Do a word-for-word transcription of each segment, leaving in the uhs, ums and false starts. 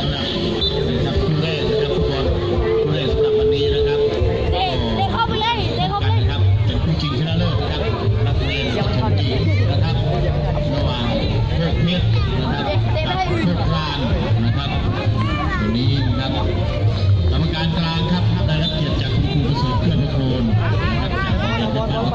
สำหรับนะครับผู้เล่นนะครับทุกคนผู้เล่นสำหรับวันนี้นะครับเด็กเด็กเข้าไปเล่นเด็กเข้าไปเล่นนะครับเป็นผู้ชิงชนะเลิศนะครับนักเรียนชนดีนะครับระหว่างพวกเมียนะครับพวกพรานนะครับวันนี้นะครับกรรมการกลางครับได้รับเกียรติจากคุณครูประเสริฐเพื่อนทุกคนนะครับจากบอลไป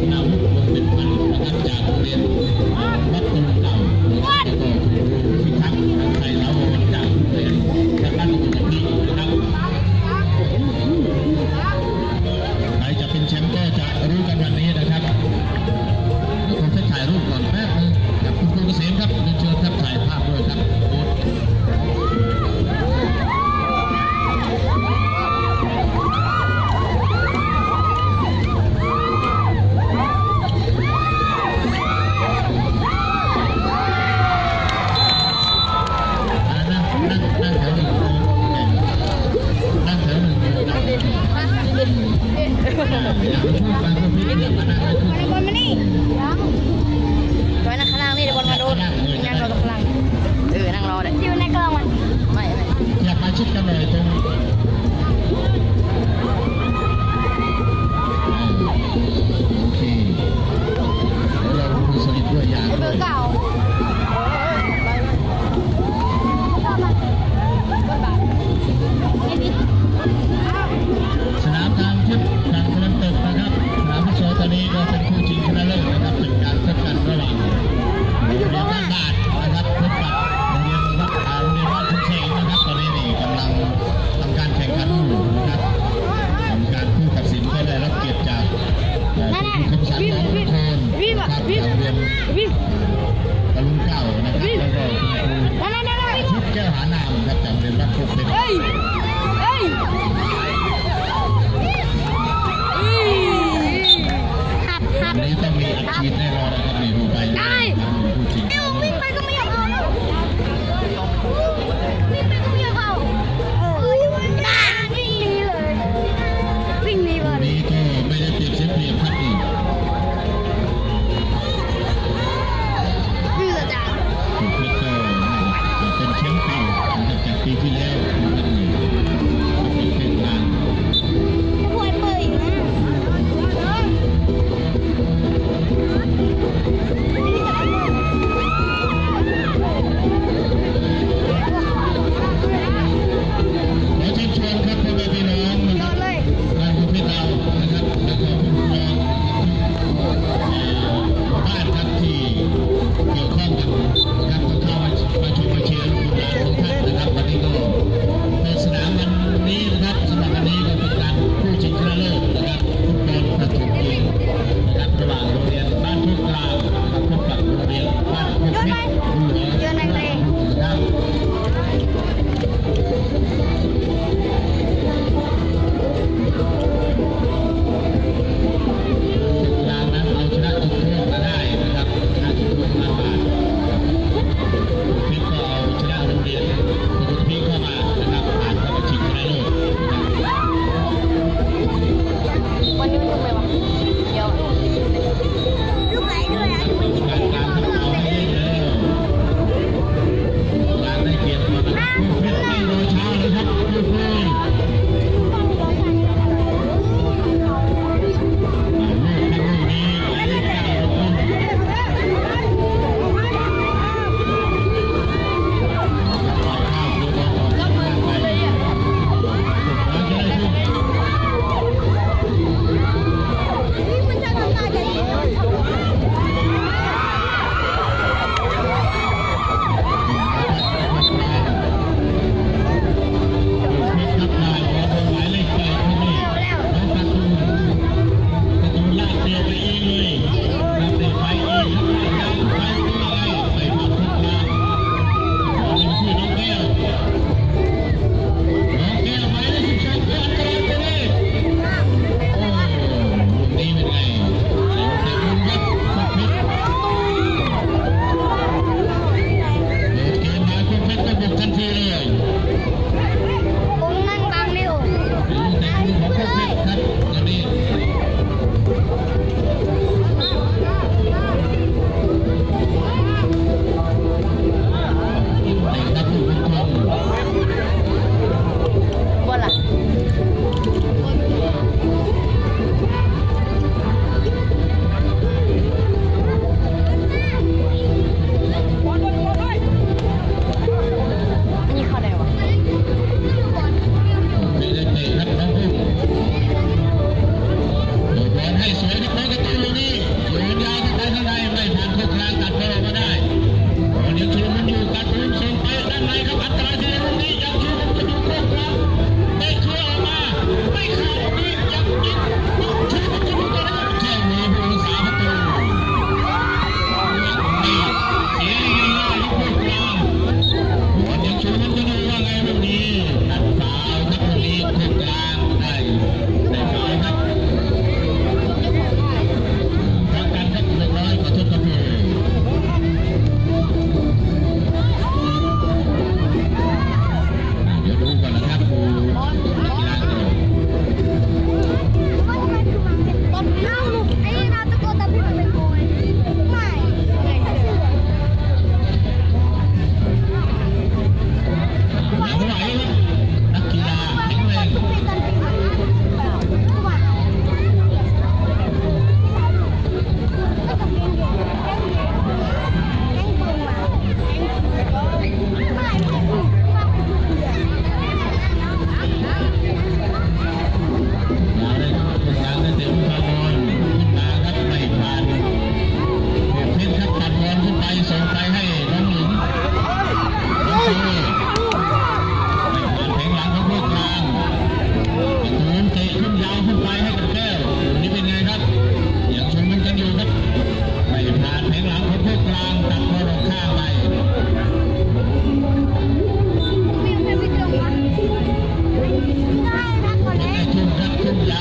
คุณนาวรุ่งวงเป็นพันนะครับจากเรียนวัดตุลเก่านะครับแล้วก็คุณครูพิทักษ์ไทยเราจากเรียนจากบ้านตุลเก่านะครับใครจะเป็นแชมป์ก็จะรู้กันวันนี้นะครับผมจะถ่ายรูปก่อนแป๊บนึงกับคุณครูเกษมครับเรียนเชิญครับถ่ายภาพด้วยครับโน้ต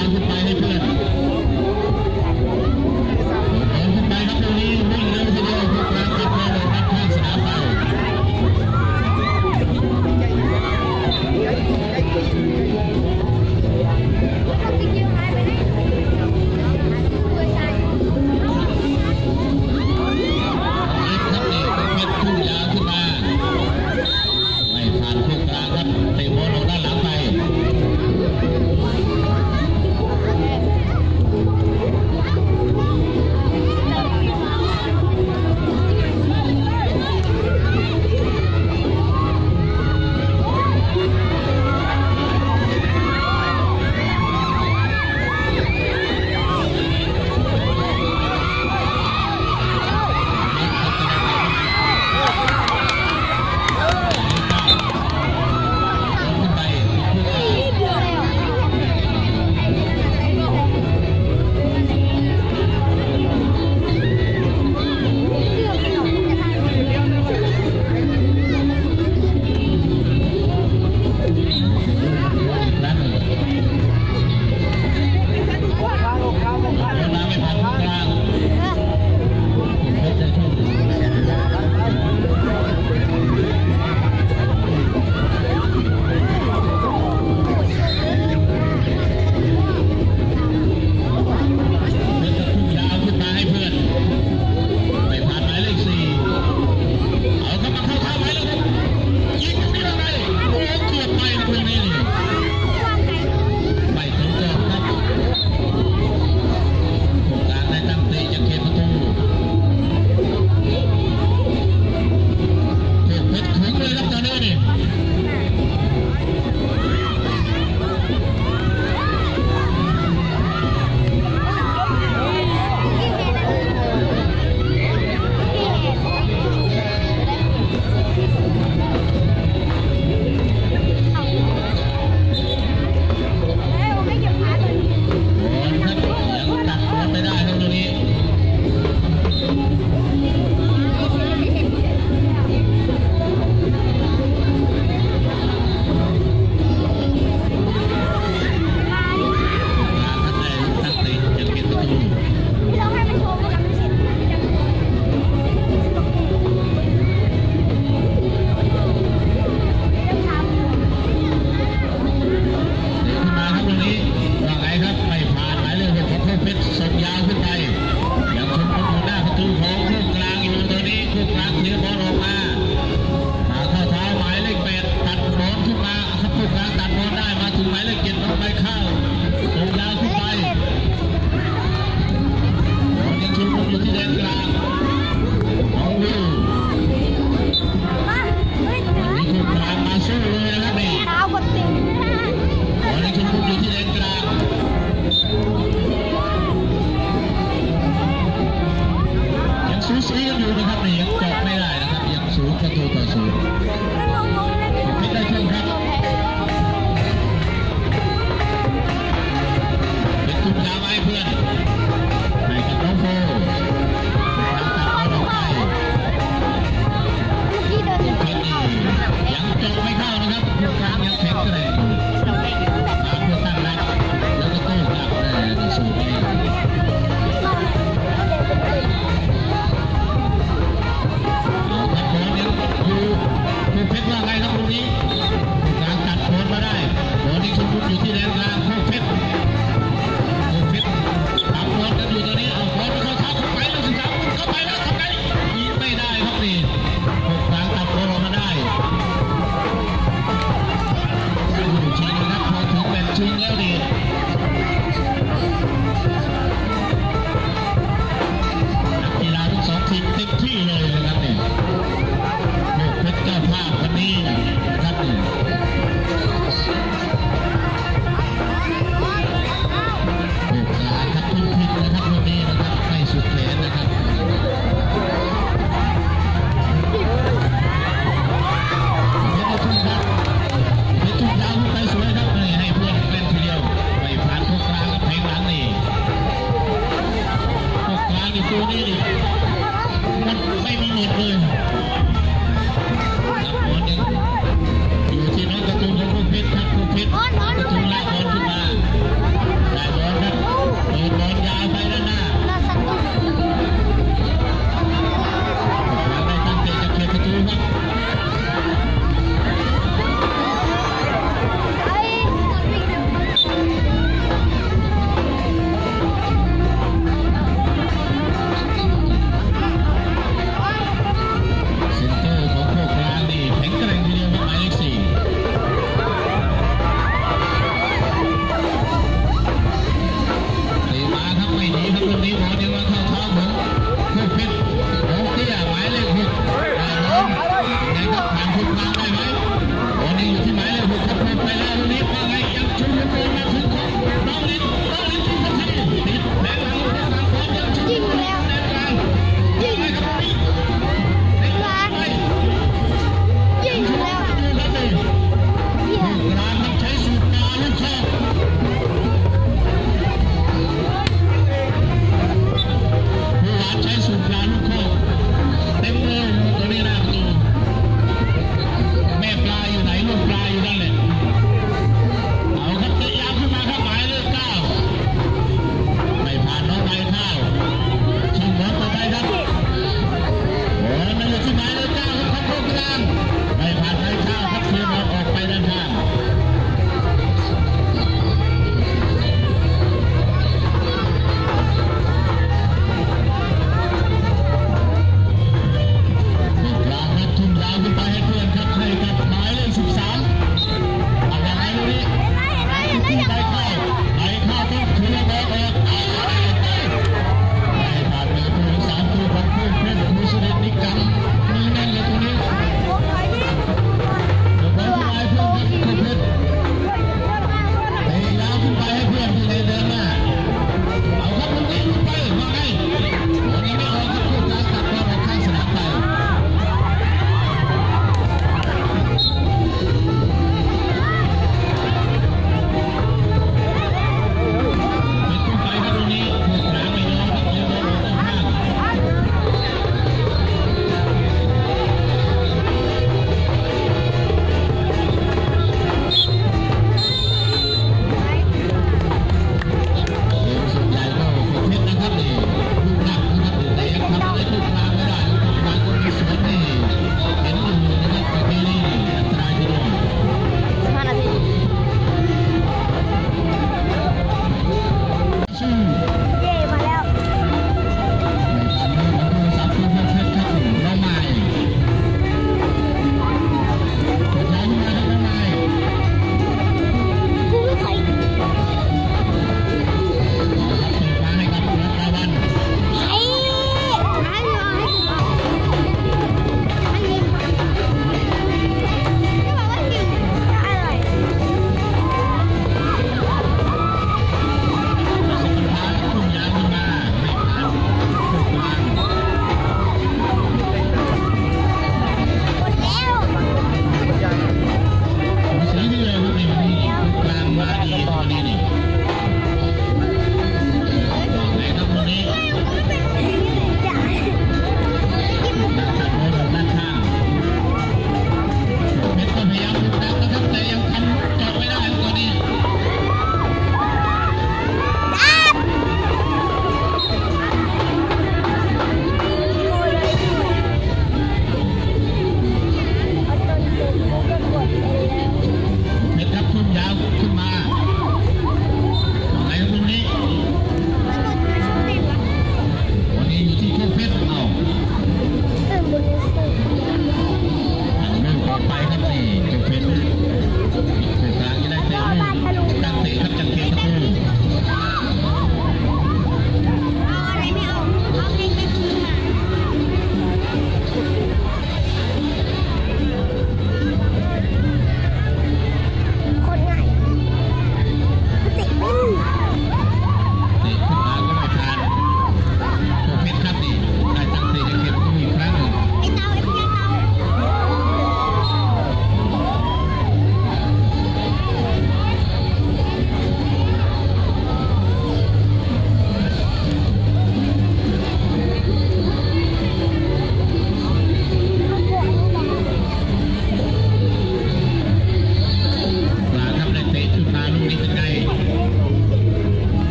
Hãy subscribe cho kênh Ghiền Mì Gõ để không bỏ lỡ những video hấp dẫn.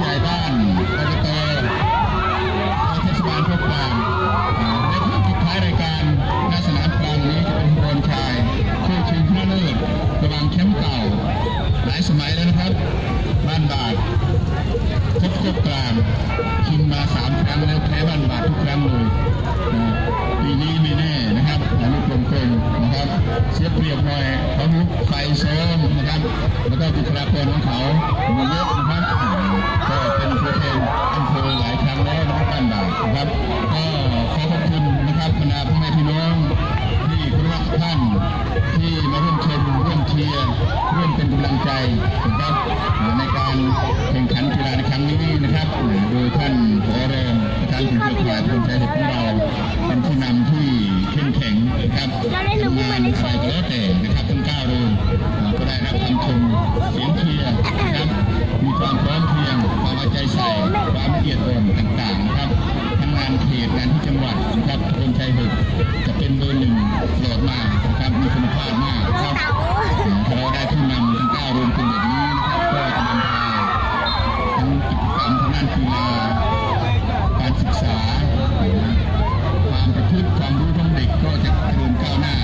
ผู้ใหญ่บ้านอบตเทศบาลพบปะและสุดท้ายรายการในสนามกลางนี้จะเป็นบอลชายคู่ชิงชนะเลิศระหว่างแชมป์เก่าหลายสมัยแล้วนะครับบ้านบาดพบกับกลางชิงมาสามครั้งแล้วแพ้บ้านบาดทุกครั้งเลยปีนี้ไม่แน่นะครับหลังกลมกลมนะครับเสียเปรียบหน่อยเขาลุกไฟโซนนะครับแล้วก็บุคลากรของเขามีเยอะนะครับก็เป็นตัวแทนอำเภอหลายครั้งแล้วนะครับบ้านบาดนะครับก็ขอขอบคุณนะครับคณะพ่อแม่พี่น้องที่รักท่านที่มาร่วมชมร่วมเชียร์ร่วมเป็นกำลังใจนะครับในการแข่งขันกีฬาในครั้งนี้นะครับโดยท่านผอแรมประธานถึงจุดหมายเป็นใจของเราเป็นผู้นำที่เข้มแข็งนะครับงานใครก็แล้วแต่นะครับทั้งเก้าโรงก็ได้รับคำชมเสียงเชียร์นะครับมีความพร้อมเพรียงความเอาใจใส่ความละเอียดอ่อนต่างๆนะครับทั้งงานเขตงานที่จังหวัดนะครับคนใจหกจะเป็นเบอร์หนึ่งหลอดมานะครับมีคุณภาพมากครับเราได้ผู้นำทั้งเก้าโรงเป็นแบบนี้นะครับก็จะนำพาทั้งกิจกรรมทางด้านกีฬาการศึกษาความประพฤติความรู้ของเด็กก็จะเดินก้าวหน้า